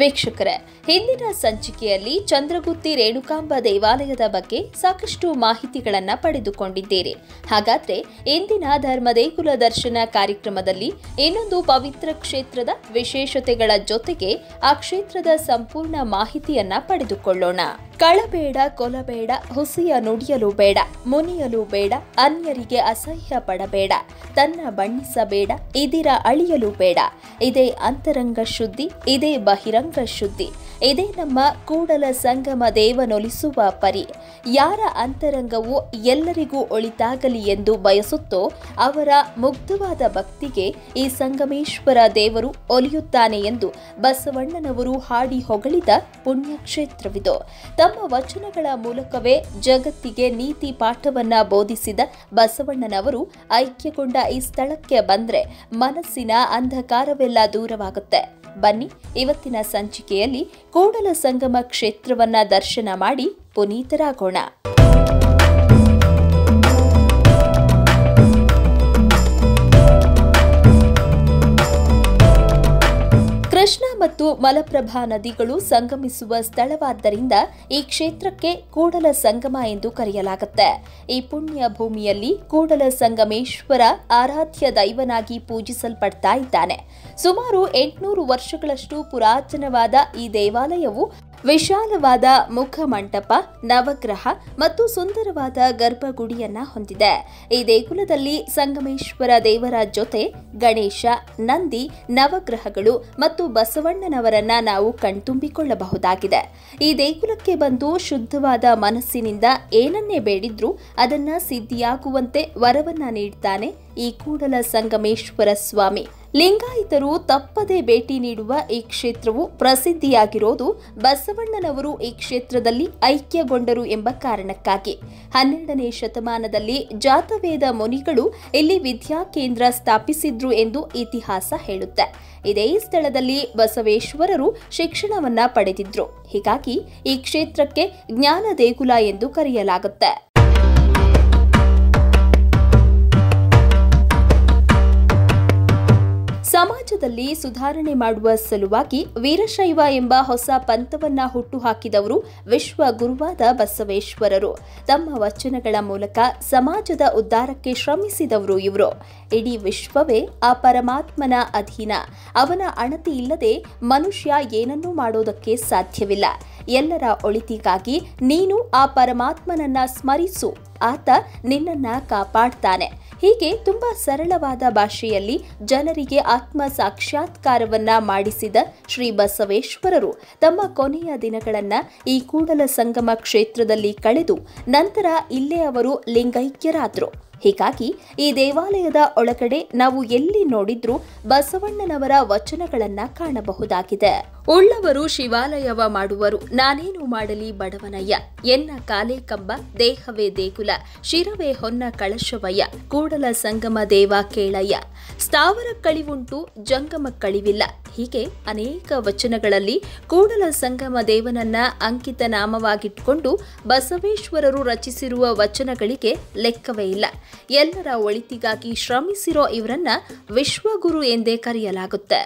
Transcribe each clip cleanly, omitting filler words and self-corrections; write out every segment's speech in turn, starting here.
ವೀಕ್ಷಕರೇ, ಹಿಂದಿನ ಸಂಚಿಕೆಯಲ್ಲಿ ಚಂದ್ರಗುತ್ತಿ ರೇಣುಕಾಂಬ ದೇವಾಲಯದ ಬಗ್ಗೆ ಸಾಕಷ್ಟು ಮಾಹಿತಿಗಳನ್ನು ಪಡೆದುಕೊಂಡಿದ್ದೀರಿ. ಹಾಗಾದರೆ ಇಂದಿನ ಧರ್ಮದೇಗುಲ ದರ್ಶನ ಕಾರ್ಯಕ್ರಮದಲ್ಲಿ ಇನ್ನೊಂದು ಪವಿತ್ರ ಕ್ಷೇತ್ರದ ವಿಶೇಷತೆಗಳ ಜೊತೆಗೆ ಆ ಕ್ಷೇತ್ರದ ಸಂಪೂರ್ಣ ಮಾಹಿತಿಯನ್ನ ಪಡೆದುಕೊಳ್ಳೋಣ. ಕಳಬೇಡ, ಕೊಲಬೇಡ, ಹುಸಿಯ ನುಡಿಯಲು ಬೇಡ, ಮುನಿಯಲು ಬೇಡ, ಅನ್ಯರಿಗೆ ಅಸಹ್ಯ ಪಡಬೇಡ, ತನ್ನ ಬಣ್ಣಿಸಬೇಡ, ಇದಿರ ಅಳಿಯಲು ಬೇಡ. ಇದೇ ಅಂತರಂಗ ಶುದ್ಧಿ, ಇದೇ ಬಹಿರಂಗ ಶುದ್ಧಿ, ಇದೇ ನಮ್ಮ ಕೂಡಲ ಸಂಗಮ ದೇವನೊಲಿಸುವ ಪರಿ. ಯಾರ ಅಂತರಂಗವು ಎಲ್ಲರಿಗೂ ಒಳಿತಾಗಲಿ ಎಂದು ಬಯಸುತ್ತೋ ಅವರ ಮುಗ್ಧವಾದ ಭಕ್ತಿಗೆ ಈ ಸಂಗಮೇಶ್ವರ ದೇವರು ಒಲಿಯುತ್ತಾನೆ ಎಂದು ಬಸವಣ್ಣನವರು ಹಾಡಿ ಹೊಗಳಿದ ಪುಣ್ಯಕ್ಷೇತ್ರವಿದು. ತಮ್ಮ ವಚನಗಳ ಮೂಲಕವೇ ಜಗತ್ತಿಗೆ ನೀತಿ ಪಾಠವನ್ನ ಬೋಧಿಸಿದ ಬಸವಣ್ಣನವರು ಐಕ್ಯಗೊಂಡ ಈ ಸ್ಥಳಕ್ಕೆ ಬಂದ್ರೆ ಮನಸ್ಸಿನ ಅಂಧಕಾರವೆಲ್ಲ ದೂರವಾಗುತ್ತೆ. ಬನ್ನಿ, ಇವತ್ತಿನ ಸಂಚಿಕೆಯಲ್ಲಿ ಕೂಡಲ ಸಂಗಮ ಕ್ಷೇತ್ರವನ್ನ ದರ್ಶನ ಮಾಡಿ ಪುನೀತರಾಗೋಣ. ಕೃಷ್ಣ ಮತ್ತು ಮಲಪ್ರಭಾ ನದಿಗಳು ಸಂಗಮಿಸುವ ಸ್ಥಳವಾದ್ದರಿಂದ ಈ ಕ್ಷೇತ್ರಕ್ಕೆ ಕೂಡಲ ಸಂಗಮ ಎಂದು ಕರೆಯಲಾಗುತ್ತೆ. ಈ ಪುಣ್ಯ ಭೂಮಿಯಲ್ಲಿ ಕೂಡಲ ಸಂಗಮೇಶ್ವರ ಆರಾಧ್ಯ ದೈವನಾಗಿ ಪೂಜಿಸಲ್ಪಡ್ತಾ ಇದ್ದಾನೆ. ಸುಮಾರು 800 ವರ್ಷಗಳಷ್ಟು ಪುರಾತನವಾದ ಈ ದೇವಾಲಯವು ವಿಶಾಲವಾದ ಮುಖಮಂಟಪ, ನವಗ್ರಹ ಮತ್ತು ಸುಂದರವಾದ ಗರ್ಭಗುಡಿಯನ್ನ ಹೊಂದಿದೆ. ಈ ದೇಗುಲದಲ್ಲಿ ಸಂಗಮೇಶ್ವರ ದೇವರ ಜೊತೆ ಗಣೇಶ, ನಂದಿ, ನವಗ್ರಹಗಳು ಮತ್ತು ಬಸವಣ್ಣನವರನ್ನ ನಾವು ಕಣ್ತುಂಬಿಕೊಳ್ಳಬಹುದಾಗಿದೆ. ಈ ದೇಗುಲಕ್ಕೆ ಬಂದು ಶುದ್ಧವಾದ ಮನಸ್ಸಿನಿಂದ ಏನನ್ನೇ ಬೇಡಿದ್ರೂ ಅದನ್ನ ಸಿದ್ಧಿಯಾಗುವಂತೆ ವರವನ್ನ ನೀಡ್ತಾನೆ ಈ ಕೂಡಲ ಸಂಗಮೇಶ್ವರ ಸ್ವಾಮಿ. ಲಿಂಗಾಯಿತರು ತಪ್ಪದೇ ಭೇಟಿ ನೀಡುವ ಈ ಕ್ಷೇತ್ರವು ಪ್ರಸಿದ್ಧಿಯಾಗಿರೋದು ಬಸವಣ್ಣನವರು ಈ ಕ್ಷೇತ್ರದಲ್ಲಿ ಐಕ್ಯಗೊಂಡರು ಎಂಬ ಕಾರಣಕ್ಕಾಗಿ. 12ನೇ ಶತಮಾನದಲ್ಲಿ ಜಾತವೇದ ಮುನಿಗಳು ಇಲ್ಲಿ ವಿದ್ಯಾಕೇಂದ್ರ ಸ್ಥಾಪಿಸಿದ್ರು ಎಂದು ಇತಿಹಾಸ ಹೇಳುತ್ತೆ. ಇದೇ ಸ್ಥಳದಲ್ಲಿ ಬಸವೇಶ್ವರರು ಶಿಕ್ಷಣವನ್ನ ಪಡೆದಿದ್ರು. ಹೀಗಾಗಿ ಈ ಕ್ಷೇತ್ರಕ್ಕೆ ಜ್ಞಾನ ದೇಗುಲ ಎಂದು ಕರೆಯಲಾಗುತ್ತೆ. ಸಮಾಜದಲ್ಲಿ ಸುಧಾರಣೆ ಮಾಡುವ ಸಲುವಾಗಿ ವೀರಶೈವ ಎಂಬ ಹೊಸ ಪಂಥವನ್ನ ಹುಟ್ಟುಹಾಕಿದವರು ವಿಶ್ವ ಗುರುವಾದ ಬಸವೇಶ್ವರರು. ತಮ್ಮ ವಚನಗಳ ಮೂಲಕ ಸಮಾಜದ ಉದ್ಧಾರಕ್ಕೆ ಶ್ರಮಿಸಿದವರು ಇವರು. ಇಡೀ ವಿಶ್ವವೇ ಆ ಪರಮಾತ್ಮನ ಅಧೀನ. ಅವನ ಅಣತಿ ಇಲ್ಲದೆ ಮನುಷ್ಯ ಏನನ್ನೂ ಮಾಡೋದಕ್ಕೆ ಸಾಧ್ಯವಿಲ್ಲ. ಎಲ್ಲರ ಒಳಿತಿಗಾಗಿ ನೀನು ಆ ಪರಮಾತ್ಮನನ್ನ ಸ್ಮರಿಸು, ಆತ ನಿನ್ನನ್ನ ಕಾಪಾಡ್ತಾನೆ. ಹೀಗೆ ತುಂಬಾ ಸರಳವಾದ ಭಾಷೆಯಲ್ಲಿ ಜನರಿಗೆ ಆತ್ಮ ಸಾಕ್ಷಾತ್ಕಾರವನ್ನ ಮಾಡಿಸಿದ ಶ್ರೀ ಬಸವೇಶ್ವರರು ತಮ್ಮ ಕೊನೆಯ ದಿನಗಳನ್ನ ಈ ಕೂಡಲ ಸಂಗಮ ಕ್ಷೇತ್ರದಲ್ಲಿ ಕಳೆದು ನಂತರ ಇಲ್ಲೇ ಅವರು ಲಿಂಗೈಕ್ಯರಾದರು. ಹೀಗಾಗಿ ಈ ದೇವಾಲಯದ ಒಳಗಡೆ ನಾವು ಎಲ್ಲಿ ನೋಡಿದ್ರೂ ಬಸವಣ್ಣನವರ ವಚನಗಳನ್ನ ಕಾಣಬಹುದಾಗಿದೆ. ಉಳ್ಳವರು ಶಿವಾಲಯವ ಮಾಡುವರು, ನಾನೇನು ಮಾಡಲಿ ಬಡವನಯ್ಯ, ಎನ್ನ ಕಾಲೇ ಕಂಬ ದೇಹವೇ ದೇಗುಲ, ಶಿರವೇ ಹೊನ್ನ ಕಳಶವಯ್ಯ, ಕೂಡಲ ಸಂಗಮ ದೇವ ಕೇಳಯ್ಯ, ಸ್ಥಾವರ ಕಳಿವುಂಟು ಜಂಗಮ ಕಳಿವಿಲ್ಲ. ಹೀಗೆ ಅನೇಕ ವಚನಗಳಲ್ಲಿ ಕೂಡಲ ಸಂಗಮ ದೇವನನ್ನ ಅಂಕಿತ ನಾಮವಾಗಿಟ್ಕೊಂಡು ಬಸವೇಶ್ವರರು ರಚಿಸಿರುವ ವಚನಗಳಿಗೆ ಲೆಕ್ಕವೇ ಇಲ್ಲ. ಎಲ್ಲರ ಒಳಿತಿಗಾಗಿ ಶ್ರಮಿಸಿರೋ ಇವರನ್ನ ವಿಶ್ವಗುರು ಎಂದೇ ಕರೆಯಲಾಗುತ್ತೆ.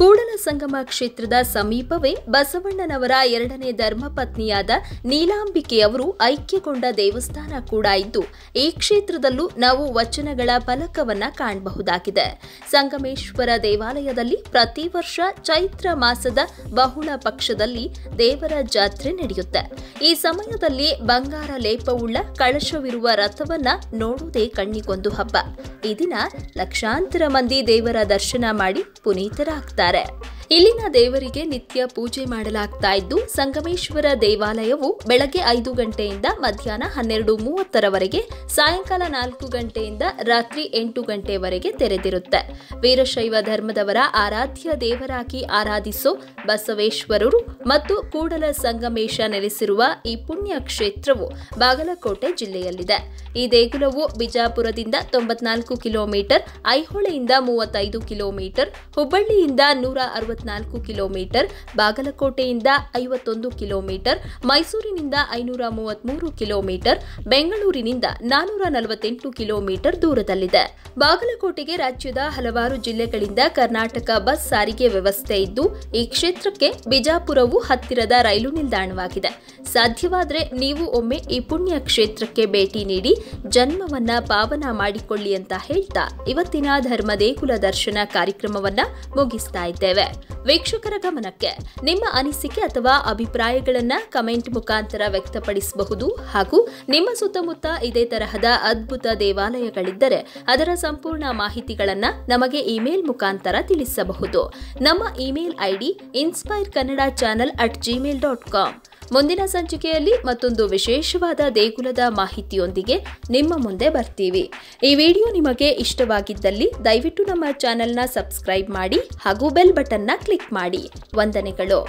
ಕೂಡಲ ಸಂಗಮ ಕ್ಷೇತ್ರದ ಸಮೀಪವೇ ಬಸವಣ್ಣನವರ 2ನೇ ಧರ್ಮಪತ್ನಿಯಾದ ನೀಲಾಂಬಿಕೆಯವರು ಐಕ್ಯಗೊಂಡ ದೇವಸ್ಥಾನ ಕೂಡ ಇದ್ದು ಈ ಕ್ಷೇತ್ರದಲ್ಲೂ ನಾವು ವಚನಗಳ ಫಲಕವನ್ನ ಕಾಣಬಹುದಾಗಿದೆ. ಸಂಗಮೇಶ್ವರ ದೇವಾಲಯದಲ್ಲಿ ಪ್ರತಿ ವರ್ಷ ಚೈತ್ರ ಮಾಸದ ಬಹುಳ ಪಕ್ಷದಲ್ಲಿ ದೇವರ ಜಾತ್ರೆ ನಡೆಯುತ್ತೆ. ಈ ಸಮಯದಲ್ಲಿ ಬಂಗಾರ ಲೇಪವುಳ್ಳ ಕಳಶವಿರುವ ರಥವನ್ನ ನೋಡುವುದೇ ಕಣ್ಣಿಗೊಂದು ಹಬ್ಬ. ಈ ದಿನ ಲಕ್ಷಾಂತರ ಮಂದಿ ದೇವರ ದರ್ಶನ ಮಾಡಿ ಪುನೀತರಾಗ್ತಾರೆ. ಇಲ್ಲಿನ ದೇವರಿಗೆ ನಿತ್ಯ ಪೂಜೆ ಮಾಡಲಾಗ್ತಾ ಇದ್ದು ಸಂಗಮೇಶ್ವರ ದೇವಾಲಯವು ಬೆಳಗ್ಗೆ 5 ಗಂಟೆಯಿಂದ ಮಧ್ಯಾಹ್ನ 12:30 ಸಾಯಂಕಾಲ 4 ಗಂಟೆಯಿಂದ ರಾತ್ರಿ 8 ಗಂಟೆವರೆಗೆ ತೆರೆದಿರುತ್ತೆ. ವೀರಶೈವ ಧರ್ಮದವರ ಆರಾಧ್ಯ ದೇವರಾಗಿ ಆರಾಧಿಸೋ ಬಸವೇಶ್ವರರು ಮತ್ತು ಕೂಡಲ ಸಂಗಮೇಶ ನೆಲೆಸಿರುವ ಈ ಪುಣ್ಯ ಕ್ಷೇತ್ರವು ಬಾಗಲಕೋಟೆ ಜಿಲ್ಲೆಯಲ್ಲಿದೆ. ಈ ದೇಗುಲವು ಬಿಜಾಪುರದಿಂದ 94 ಕಿಲೋಮೀಟರ್, ಐಹೊಳೆಯಿಂದ 35 ಕಿಲೋಮೀಟರ್, ಹುಬ್ಬಳ್ಳಿಯಿಂದ 160 154 ಕಿಲೋಮೀಟರ್, ಬಾಗಲಕೋಟೆಯಿಂದ 51 ಕಿಲೋಮೀಟರ್, ಮೈಸೂರಿನಿಂದ 533 ಕಿಲೋಮೀಟರ್, ಬೆಂಗಳೂರಿನಿಂದ 448 ಕಿಲೋಮೀಟರ್ ದೂರದಲ್ಲಿದೆ. ಬಾಗಲಕೋಟೆಗೆ ರಾಜ್ಯದ ಹಲವಾರು ಜಿಲ್ಲೆಗಳಿಂದ ಕರ್ನಾಟಕ ಬಸ್ ಸಾರಿಗೆ ವ್ಯವಸ್ಥೆ ಇದ್ದು, ಈ ಕ್ಷೇತ್ರಕ್ಕೆ ಬಿಜಾಪುರವು ಹತ್ತಿರದ ರೈಲು ನಿಲ್ದಾಣವಾಗಿದೆ. ಸಾಧ್ಯವಾದರೆ ನೀವು ಒಮ್ಮೆ ಈ ಪುಣ್ಯ ಕ್ಷೇತ್ರಕ್ಕೆ ಭೇಟಿ ನೀಡಿ ಜನ್ಮವನ್ನ ಪಾವನ ಮಾಡಿಕೊಳ್ಳಿ ಅಂತ ಹೇಳ್ತಾ ಇವತ್ತಿನ ಧರ್ಮ ದೇಗುಲ ದರ್ಶನ ಕಾರ್ಯಕ್ರಮವನ್ನ ಮುಗಿಸ್ತಾ ಇದ್ದೇವೆ. ವೀಕ್ಷಕರ ಗಮನಕ್ಕೆ ನಿಮ್ಮ ಅನಿಸಿಕೆ ಅಥವಾ ಅಭಿಪ್ರಾಯಗಳನ್ನ ಕಮೆಂಟ್ ಮುಖಾಂತರ ವ್ಯಕ್ತಪಡಿಸಬಹುದು. ಹಾಗೂ ನಿಮ್ಮ ಸುತ್ತಮುತ್ತ ಇದೇ ತರಹದ ಅದ್ಭುತ ದೇವಾಲಯಗಳಿದ್ದರೆ ಅದರ ಸಂಪೂರ್ಣ ಮಾಹಿತಿಗಳನ್ನ ನಮಗೆ ಇಮೇಲ್ ಮುಖಾಂತರ ತಿಳಿಸಬಹುದು. ನಮ್ಮ ಇಮೇಲ್ ಐಡಿ inspirekannadachannel@gmail.com. ಮುಂದಿನ ಸಂಚಿಕೆಯಲ್ಲಿ ಮತ್ತೊಂದು ವಿಶೇಷವಾದ ದೇಗುಲದ ಮಾಹಿತಿಯೊಂದಿಗೆ ನಿಮ್ಮ ಮುಂದೆ ಬರ್ತೀವಿ. ಈ ವಿಡಿಯೋ ನಿಮಗೆ ಇಷ್ಟವಾಗಿದ್ದಲ್ಲಿ ದಯವಿಟ್ಟು ನಮ್ಮ ಚಾನೆಲ್ನ ಸಬ್ಸ್ಕ್ರೈಬ್ ಮಾಡಿ ಹಾಗೂ ಬೆಲ್ ಬಟನ್ನ ಕ್ಲಿಕ್ ಮಾಡಿ. ವಂದನೆಗಳು.